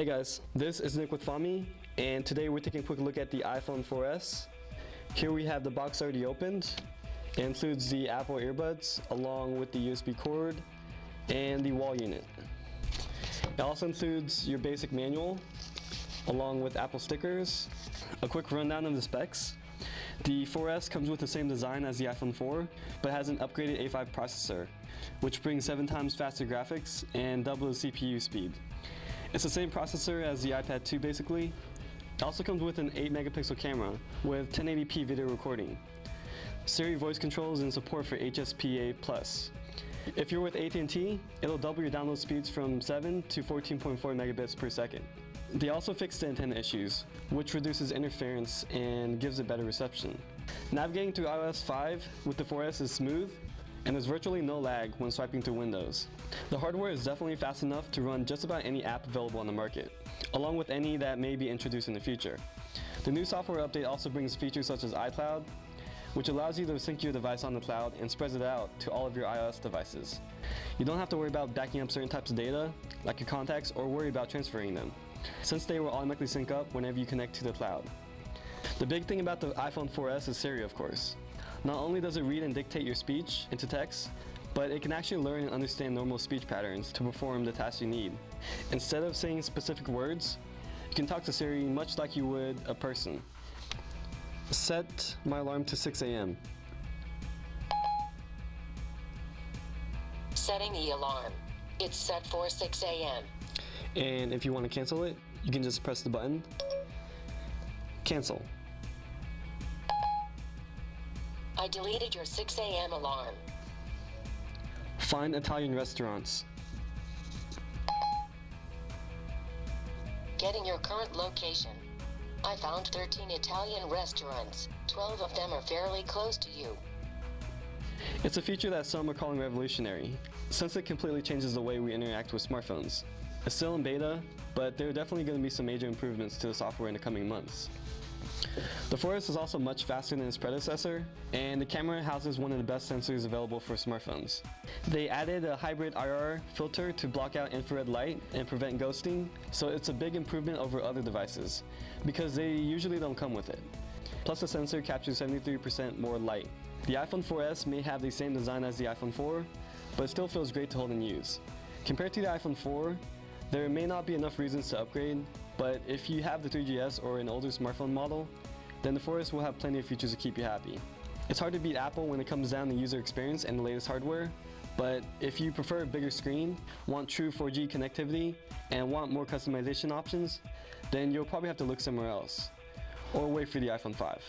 Hey guys, this is Nick with Fommy, and today we're taking a quick look at the iPhone 4S. Here we have the box already opened. It includes the Apple earbuds along with the USB cord and the wall unit. It also includes your basic manual along with Apple stickers. A quick rundown of the specs. The 4S comes with the same design as the iPhone 4, but has an upgraded A5 processor, which brings 7 times faster graphics and double the CPU speed. It's the same processor as the iPad 2 basically. It also comes with an 8-megapixel camera with 1080p video recording, Siri voice controls, and support for HSPA+. If you're with AT&T, it'll double your download speeds from 7 to 14.4 megabits per second. They also fixed the antenna issues, which reduces interference and gives it better reception. Navigating through iOS 5 with the 4S is smooth, and there's virtually no lag when swiping through Windows. The hardware is definitely fast enough to run just about any app available on the market, along with any that may be introduced in the future. The new software update also brings features such as iCloud, which allows you to sync your device on the cloud and spreads it out to all of your iOS devices. You don't have to worry about backing up certain types of data, like your contacts, or worry about transferring them, since they will automatically sync up whenever you connect to the cloud. The big thing about the iPhone 4S is Siri, of course. Not only does it read and dictate your speech into text, but it can actually learn and understand normal speech patterns to perform the tasks you need. Instead of saying specific words, you can talk to Siri much like you would a person. Set my alarm to 6 a.m. Setting the alarm. It's set for 6 a.m. And if you want to cancel it, you can just press the button. Cancel. I deleted your 6 a.m. alarm. Find Italian restaurants. Getting your current location. I found 13 Italian restaurants. 12 of them are fairly close to you. It's a feature that some are calling revolutionary, since it completely changes the way we interact with smartphones. It's still in beta, but there are definitely going to be some major improvements to the software in the coming months. The 4S is also much faster than its predecessor, and the camera houses one of the best sensors available for smartphones. They added a hybrid IR filter to block out infrared light and prevent ghosting, so it's a big improvement over other devices, because they usually don't come with it. Plus, the sensor captures 73% more light. The iPhone 4S may have the same design as the iPhone 4, but it still feels great to hold and use. Compared to the iPhone 4, there may not be enough reasons to upgrade, but if you have the 3GS or an older smartphone model, then the 4S will have plenty of features to keep you happy. It's hard to beat Apple when it comes down to user experience and the latest hardware, but if you prefer a bigger screen, want true 4G connectivity, and want more customization options, then you'll probably have to look somewhere else, or wait for the iPhone 5.